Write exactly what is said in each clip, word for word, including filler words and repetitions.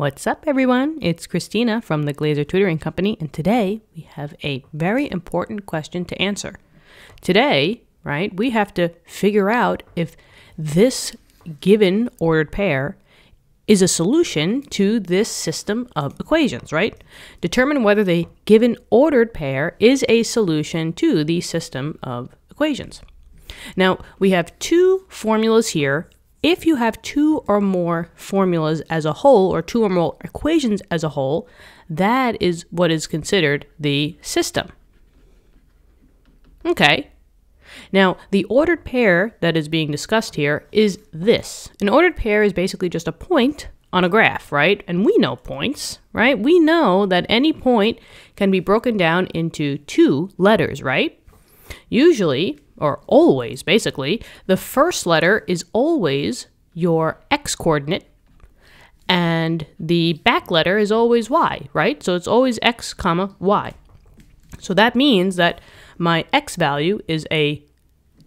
What's up, everyone? It's Christina from The Glaser Tutoring Company, and today we have a very important question to answer. Today, right, we have to figure out if this given ordered pair is a solution to this system of equations, right? Determine whether the given ordered pair is a solution to the system of equations. Now, we have two formulas here. If you have two or more formulas as a whole, or two or more equations as a whole, that is what is considered the system. Okay. Now, the ordered pair that is being discussed here is this. An ordered pair is basically just a point on a graph, right? And we know points, right? We know that any point can be broken down into two letters, right? Usually, or always, basically, the first letter is always your x-coordinate, and the back letter is always y, right? So it's always x comma y. So that means that my x value is a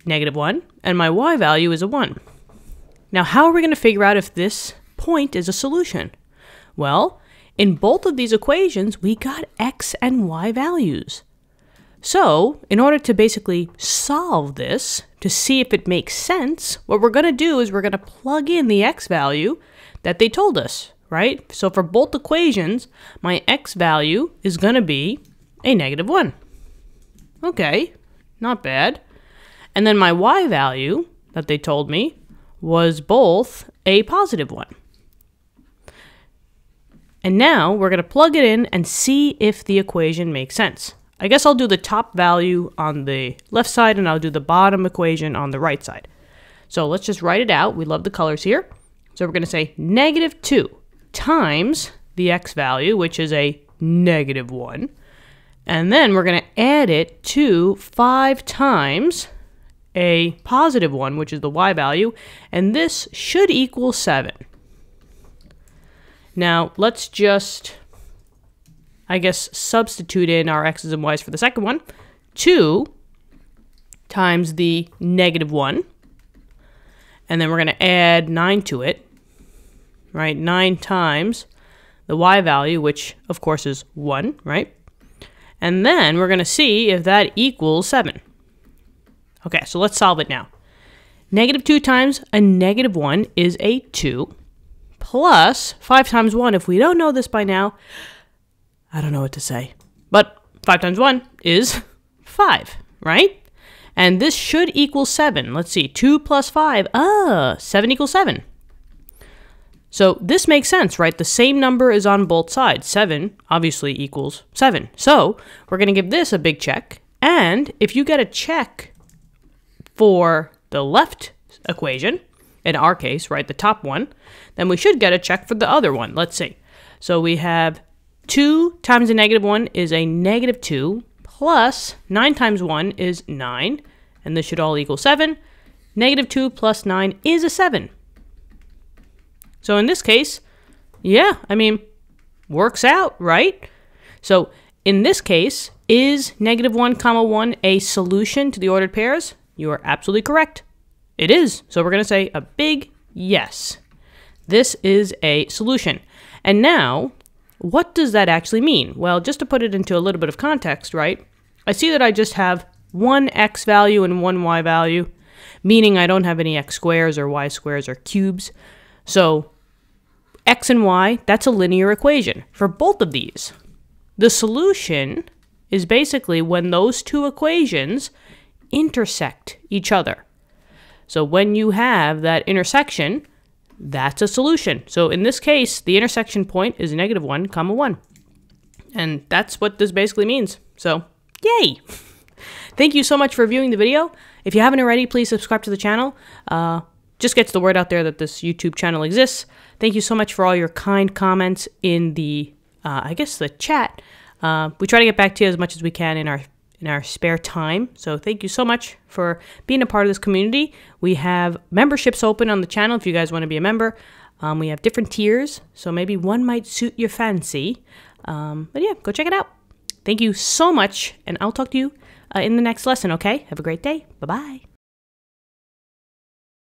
negative one, and my y value is a one. Now, how are we going to figure out if this point is a solution? Well, in both of these equations, we got x and y values. So, in order to basically solve this, to see if it makes sense, what we're going to do is we're going to plug in the x value that they told us, right? So, for both equations, my x value is going to be a negative one. Okay, not bad. And then my y value that they told me was both a positive one. And now, we're going to plug it in and see if the equation makes sense. I guess I'll do the top value on the left side, and I'll do the bottom equation on the right side. So let's just write it out. We love the colors here. So we're going to say negative two times the x value, which is a negative one. And then we're going to add it to five times a positive one, which is the y value. And this should equal seven. Now, let's just... I guess, substitute in our x's and y's for the second one. two times the negative one. And then we're going to add nine to it. Right? nine times the y value, which, of course, is one. Right? And then we're going to see if that equals seven. Okay, so let's solve it now. Negative two times a negative one is a two. Plus five times one. If we don't know this by now... I don't know what to say, but five times one is five, right? And this should equal seven. Let's see, two plus five, ah, seven equals seven. So this makes sense, right? The same number is on both sides. seven obviously equals seven. So we're going to give this a big check. And if you get a check for the left equation, in our case, right, the top one, then we should get a check for the other one. Let's see. So we have... two times a negative one is a negative two, plus nine times one is nine, and this should all equal seven. Negative two plus nine is a seven. So in this case, yeah, I mean, works out, right? So in this case, is negative one comma one a solution to the ordered pairs? You are absolutely correct. It is. So we're going to say a big yes. This is a solution. And now... what does that actually mean? Well, just to put it into a little bit of context, right? I see that I just have one x value and one y value, meaning I don't have any x squares or y squares or cubes. So x and y, that's a linear equation for both of these. The solution is basically when those two equations intersect each other. So when you have that intersection, that's a solution. So in this case, the intersection point is negative one comma one. And that's what this basically means. So, yay! Thank you so much for viewing the video. If you haven't already, please subscribe to the channel. Uh, just gets the word out there that this YouTube channel exists. Thank you so much for all your kind comments in the, uh, I guess, the chat. Uh, we try to get back to you as much as we can in our in our spare time. So thank you so much for being a part of this community. We have memberships open on the channel if you guys want to be a member. Um, we have different tiers, so maybe one might suit your fancy. Um, but yeah, go check it out. Thank you so much, and I'll talk to you uh, in the next lesson, okay? Have a great day. Bye-bye.